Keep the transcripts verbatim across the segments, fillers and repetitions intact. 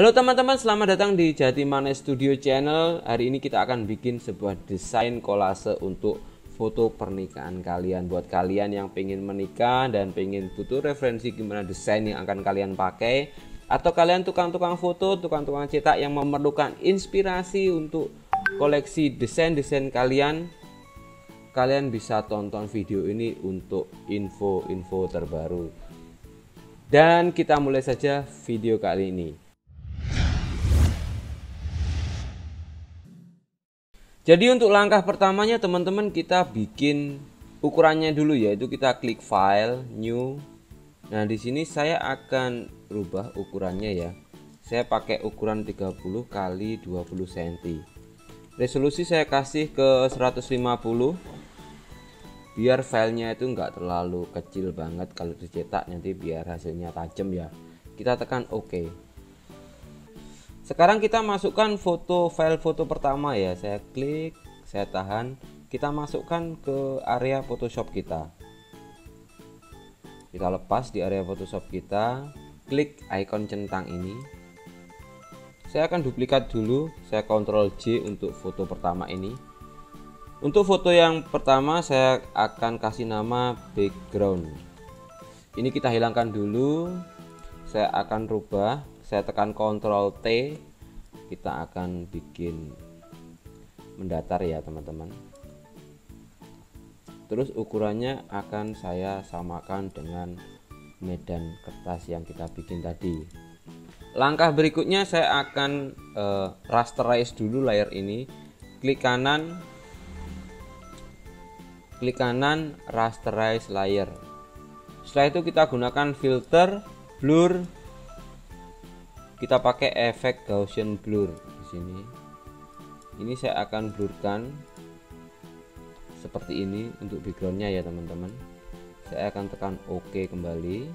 Halo teman-teman, selamat datang di Jati Magnet Studio Channel. Hari ini kita akan bikin sebuah desain kolase untuk foto pernikahan kalian. Buat kalian yang pengen menikah dan pengen butuh referensi gimana desain yang akan kalian pakai, atau kalian tukang-tukang foto, tukang-tukang cetak yang memerlukan inspirasi untuk koleksi desain-desain kalian, kalian bisa tonton video ini untuk info-info terbaru. Dan kita mulai saja video kali ini. Jadi untuk langkah pertamanya teman-teman, kita bikin ukurannya dulu, yaitu kita klik file, new. Nah di sini saya akan rubah ukurannya ya. Saya pakai ukuran tiga puluh kali dua puluh sentimeter. Resolusi saya kasih ke seratus lima puluh. Biar filenya itu nggak terlalu kecil banget, kalau dicetak nanti biar hasilnya tajam ya. Kita tekan OK. Sekarang kita masukkan foto, file foto pertama ya. Saya klik, saya tahan, kita masukkan ke area Photoshop kita. Kita lepas di area Photoshop kita, klik icon centang ini. Saya akan duplikat dulu, saya kontrol J untuk foto pertama ini. Untuk foto yang pertama saya akan kasih nama background. Ini kita hilangkan dulu. Saya akan rubah. Saya tekan kontrol T, kita akan bikin mendatar ya teman-teman. Terus ukurannya akan saya samakan dengan medan kertas yang kita bikin tadi. Langkah berikutnya saya akan eh, rasterize dulu layer ini. Klik kanan, klik kanan, rasterize layer. Setelah itu kita gunakan filter, blur. Kita pakai efek Gaussian Blur di sini. Ini saya akan blurkan seperti ini untuk backgroundnya ya teman-teman. Saya akan tekan OK kembali.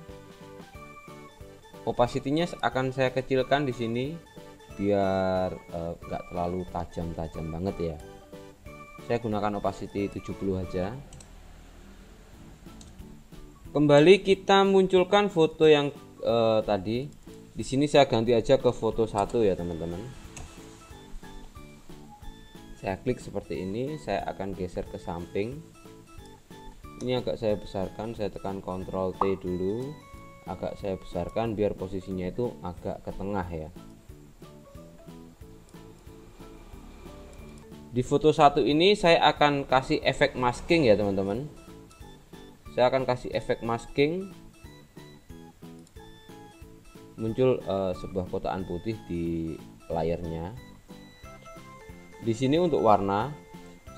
Opacity-nya akan saya kecilkan di sini biar nggak eh, terlalu tajam-tajam banget ya. Saya gunakan opacity tujuh puluh aja. Kembali kita munculkan foto yang eh, tadi. Di sini saya ganti aja ke foto satu ya teman-teman. Saya klik seperti ini, saya akan geser ke samping. Ini agak saya besarkan, saya tekan kontrol T dulu. Agak saya besarkan biar posisinya itu agak ke tengah ya. Di foto satu ini saya akan kasih efek masking ya teman-teman. Saya akan kasih efek masking. Muncul uh, sebuah kotaan putih di layarnya. Di sini untuk warna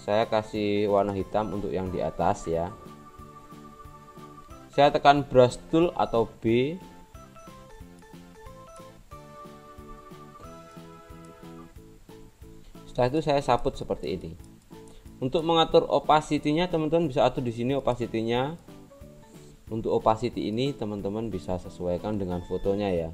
saya kasih warna hitam untuk yang di atas ya. Saya tekan brush tool atau B. Setelah itu saya sabut seperti ini. Untuk mengatur opacity-nya teman-teman bisa atur di sini opacity-nya. Untuk opacity ini teman-teman bisa sesuaikan dengan fotonya ya.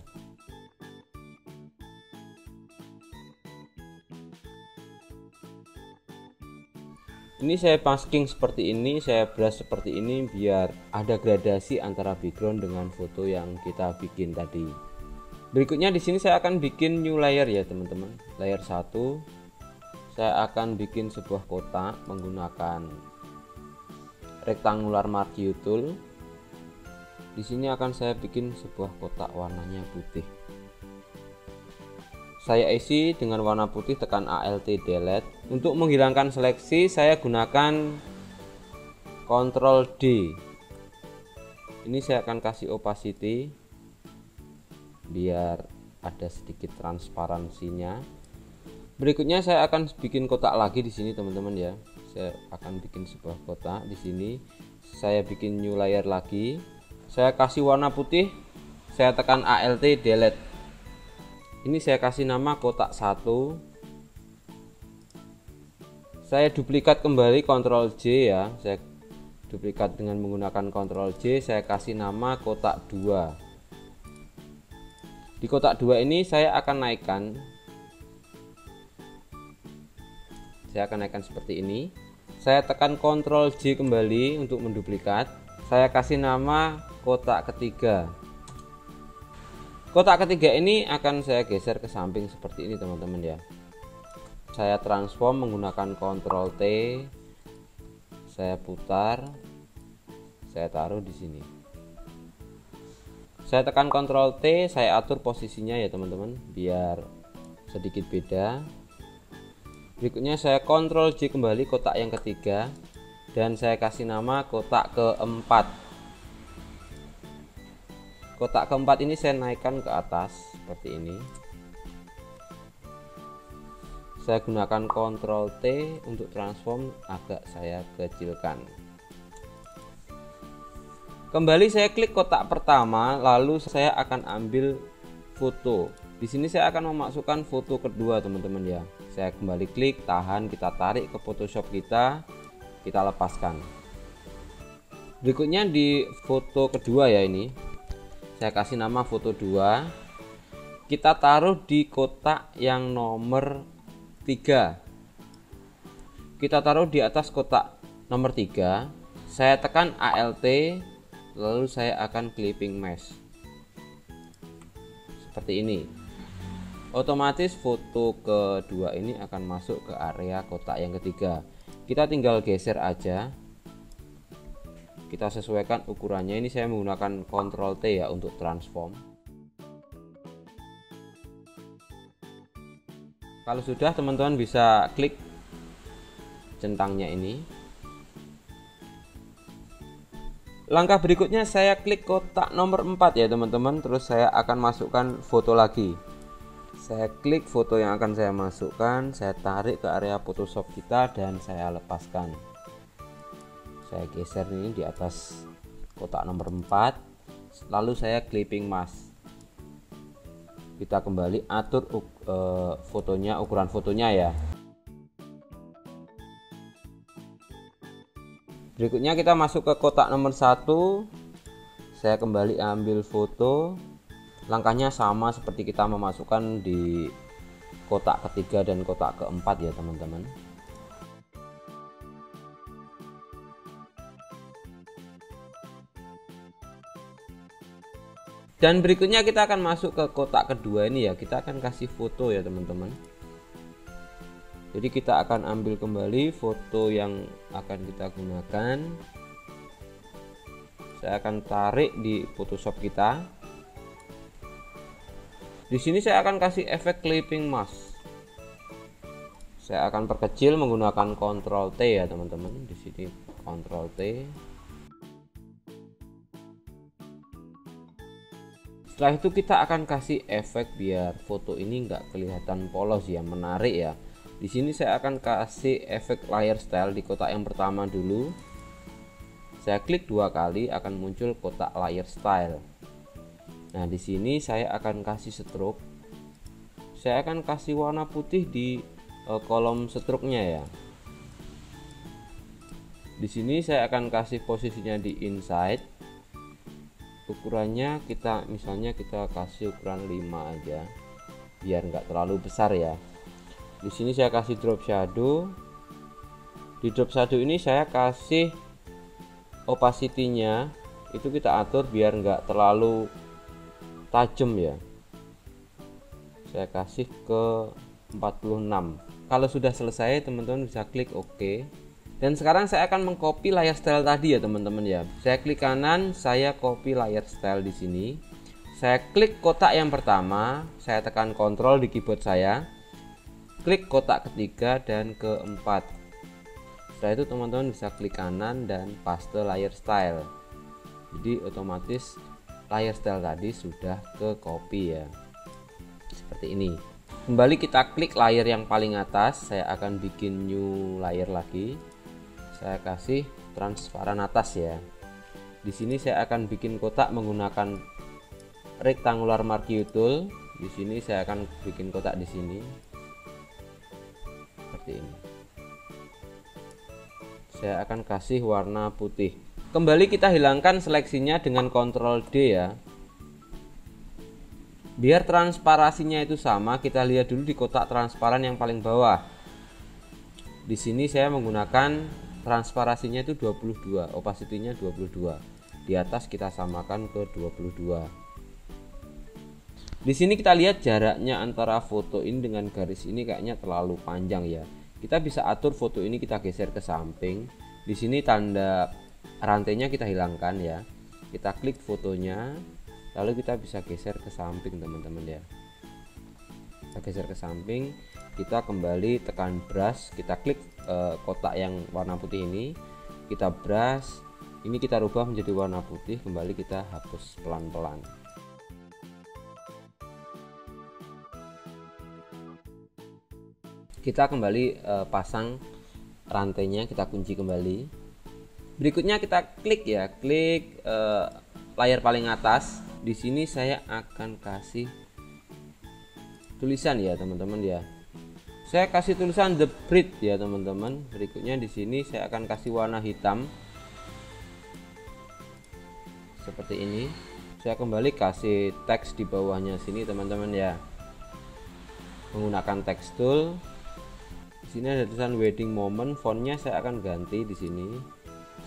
Ini saya masking seperti ini, saya brush seperti ini biar ada gradasi antara background dengan foto yang kita bikin tadi. Berikutnya di sini saya akan bikin new layer ya teman-teman. Layer satu. Saya akan bikin sebuah kotak menggunakan rectangular marquee tool. Di sini akan saya bikin sebuah kotak warnanya putih. Saya isi dengan warna putih, tekan Alt delete. Untuk menghilangkan seleksi saya gunakan kontrol D. Ini saya akan kasih opacity biar ada sedikit transparansinya. Berikutnya saya akan bikin kotak lagi di sini teman-teman ya. Saya akan bikin sebuah kotak di sini. Saya bikin new layer lagi. Saya kasih warna putih, saya tekan Alt delete. Ini saya kasih nama kotak satu. Saya duplikat kembali kontrol J ya. Saya duplikat dengan menggunakan kontrol J, saya kasih nama kotak dua. Di kotak dua ini saya akan naikkan. Saya akan naikkan seperti ini. Saya tekan kontrol J kembali untuk menduplikat. Saya kasih nama kotak ketiga. Kotak ketiga ini akan saya geser ke samping seperti ini teman-teman ya. Saya transform menggunakan Ctrl T, saya putar, saya taruh di sini. Saya tekan Ctrl T, saya atur posisinya ya teman-teman biar sedikit beda. Berikutnya saya Ctrl J kembali kotak yang ketiga dan saya kasih nama kotak keempat. Kotak keempat ini saya naikkan ke atas seperti ini. Saya gunakan Ctrl T untuk transform agak saya kecilkan. Kembali saya klik kotak pertama, lalu saya akan ambil foto. Di sini saya akan memasukkan foto kedua teman-teman ya. Saya kembali klik, tahan, kita tarik ke Photoshop kita, kita lepaskan. Berikutnya di foto kedua ya ini, saya kasih nama foto dua. Kita taruh di kotak yang nomor tiga. Kita taruh di atas kotak nomor tiga. Saya tekan A L T, lalu saya akan clipping mesh seperti ini. Otomatis foto kedua ini akan masuk ke area kotak yang ketiga. Kita tinggal geser aja, kita sesuaikan ukurannya. Ini saya menggunakan Ctrl T ya untuk transform. Kalau sudah teman-teman bisa klik centangnya ini. Langkah berikutnya saya klik kotak nomor empat ya teman-teman. Terus saya akan masukkan foto lagi. Saya klik foto yang akan saya masukkan, saya tarik ke area Photoshop kita dan saya lepaskan. Saya geser ini di atas kotak nomor empat. Lalu saya clipping mask. Kita kembali atur uh, fotonya, ukuran fotonya ya. Berikutnya kita masuk ke kotak nomor satu. Saya kembali ambil foto. Langkahnya sama seperti kita memasukkan di kotak ketiga dan kotak keempat ya teman-teman. Dan berikutnya kita akan masuk ke kotak kedua ini ya. Kita akan kasih foto ya teman-teman. Jadi kita akan ambil kembali foto yang akan kita gunakan. Saya akan tarik di Photoshop kita. Di sini saya akan kasih efek clipping mask. Saya akan perkecil menggunakan Ctrl T ya teman-teman. Di sini Ctrl T. Setelah itu kita akan kasih efek biar foto ini nggak kelihatan polos ya, menarik ya. Di sini saya akan kasih efek layer style di kotak yang pertama dulu. Saya klik dua kali akan muncul kotak layer style. Nah di sini saya akan kasih stroke. Saya akan kasih warna putih di eh, kolom stroke-nya ya. Di sini saya akan kasih posisinya di inside. Ukurannya kita misalnya kita kasih ukuran lima aja biar nggak terlalu besar ya. Di sini saya kasih drop shadow. Di drop shadow ini saya kasih opacity-nya, itu kita atur biar nggak terlalu tajam ya. Saya kasih ke empat puluh enam. Kalau sudah selesai teman-teman bisa klik OK. Dan sekarang saya akan mengcopy layer style tadi ya teman-teman ya. Saya klik kanan, saya copy layer style di sini. Saya klik kotak yang pertama, saya tekan Ctrl di keyboard saya. Klik kotak ketiga dan keempat. Setelah itu teman-teman bisa klik kanan dan paste layer style. Jadi otomatis layer style tadi sudah ke copy ya. Seperti ini. Kembali kita klik layer yang paling atas, saya akan bikin new layer lagi. Saya kasih transparan atas ya. Di sini saya akan bikin kotak menggunakan rectangular marquee tool. Di sini saya akan bikin kotak di sini seperti ini. Saya akan kasih warna putih. Kembali kita hilangkan seleksinya dengan Ctrl D ya. Biar transparasinya itu sama, kita lihat dulu di kotak transparan yang paling bawah. Di sini saya menggunakan transparasinya itu dua puluh dua, opacity-nya dua puluh dua. Di atas kita samakan ke dua puluh dua. Di sini kita lihat jaraknya antara foto ini dengan garis ini kayaknya terlalu panjang ya. Kita bisa atur foto ini, kita geser ke samping. Di sini tanda rantainya kita hilangkan ya. Kita klik fotonya, lalu kita bisa geser ke samping teman-teman ya. Kita geser ke samping, kita kembali tekan brush, kita klik e, kotak yang warna putih ini, kita brush, ini kita rubah menjadi warna putih, kembali kita hapus pelan-pelan. Kita kembali e, pasang rantainya, kita kunci kembali. Berikutnya kita klik ya, klik e, layar paling atas. Di sini saya akan kasih tulisan ya teman-teman ya. Saya kasih tulisan The Bridge ya teman-teman. Berikutnya di sini saya akan kasih warna hitam seperti ini. Saya kembali kasih teks di bawahnya sini teman-teman ya. Menggunakan teks tool. Di sini ada tulisan wedding moment, fontnya saya akan ganti di sini.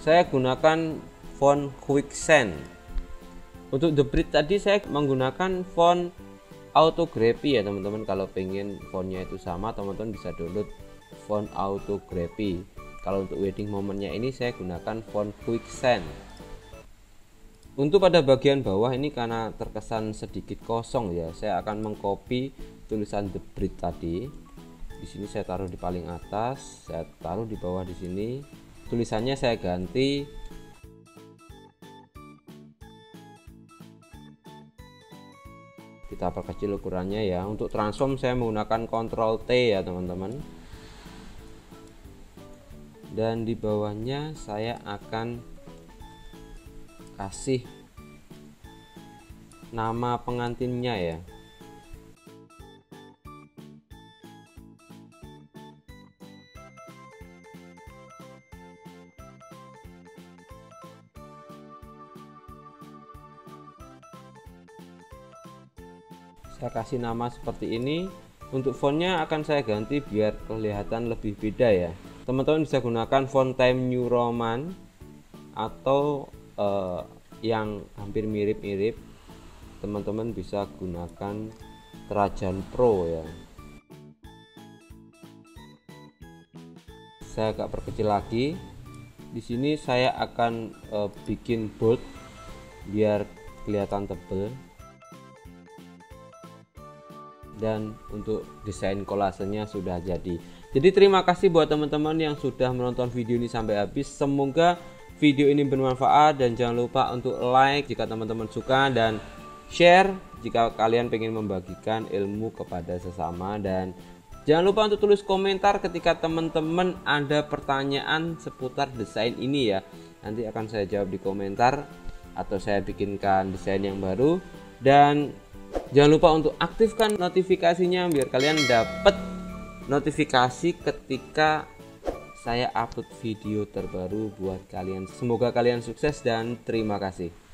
Saya gunakan font Quicksand. Untuk The Bridge tadi saya menggunakan font Autography ya teman-teman. Kalau pengen fontnya itu sama, teman-teman bisa download font Autography. Kalau untuk wedding momentnya ini saya gunakan font Quicksand. Untuk pada bagian bawah ini karena terkesan sedikit kosong ya, saya akan mengcopy tulisan The Bridge tadi. Di sini saya taruh di paling atas, saya taruh di bawah di sini. Tulisannya saya ganti kita perkecil ukurannya ya. Untuk transform saya menggunakan Ctrl T ya, teman-teman. Dan di bawahnya saya akan kasih nama pengantinnya ya. Saya kasih nama seperti ini. Untuk fontnya akan saya ganti biar kelihatan lebih beda ya. Teman-teman bisa gunakan font Times New Roman atau eh, yang hampir mirip-mirip. Teman-teman bisa gunakan Trajan Pro ya. Saya agak perkecil lagi. Di sini saya akan eh, bikin bold biar kelihatan tebal. Dan untuk desain kolasenya sudah jadi. Jadi terima kasih buat teman-teman yang sudah menonton video ini sampai habis. Semoga video ini bermanfaat dan jangan lupa untuk like jika teman-teman suka dan share jika kalian pengen membagikan ilmu kepada sesama. Dan jangan lupa untuk tulis komentar ketika teman-teman ada pertanyaan seputar desain ini ya. Nanti akan saya jawab di komentar atau saya bikinkan desain yang baru. Dan jangan lupa untuk aktifkan notifikasinya biar kalian dapat notifikasi ketika saya upload video terbaru buat kalian. Semoga kalian sukses dan terima kasih.